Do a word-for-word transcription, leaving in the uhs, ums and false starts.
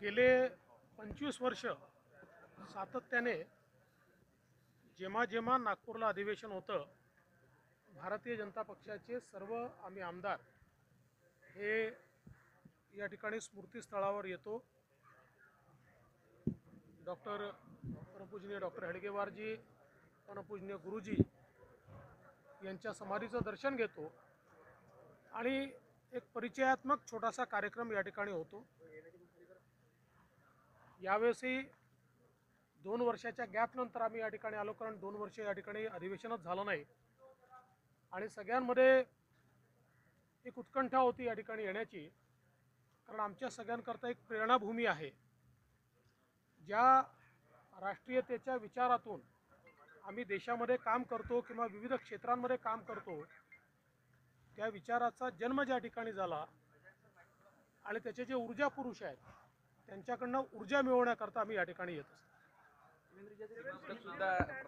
गेले पंचवीस वर्ष सातत्याने जेव्हा जेव्हा नागपूरला अधिवेशन होतं, भारतीय जनता पक्षाचे सर्व आम्ही आमदार हे या ठिकाणी स्मृतिस्थळावर येतो। डॉक्टर परमपूजनीय डॉक्टर हेडगेवारजी, परमपूजनीय गुरुजी यांच्या समाधीचं दर्शन घेतो आणि एक परिचयात्मक छोटासा कार्यक्रम या ठिकाणी होतो। यावेळी दोन वर्षाच्या गॅपनंतर आम्ही या ठिकाणी आलो, कारण दोन वर्ष या ठिकाणी अधिवेशनच झालं नाही आणि सगळ्यांमध्ये एक उत्कंठा होती या ठिकाणी येण्याची, कारण आमच्या सगळ्यांकरता एक प्रेरणाभूमी आहे, ज्या राष्ट्रीयतेच्या विचारातून आम्ही देशामध्ये काम करतो किंवा विविध क्षेत्रांमध्ये काम करतो। त्या विचाराचा जन्म ज्या ठिकाणी झाला आणि त्याचे जे ऊर्जा पुरुष आहेत त्यांच्याकडनं ऊर्जा मिळवण्याकरता आम्ही या ठिकाणी येत असतो।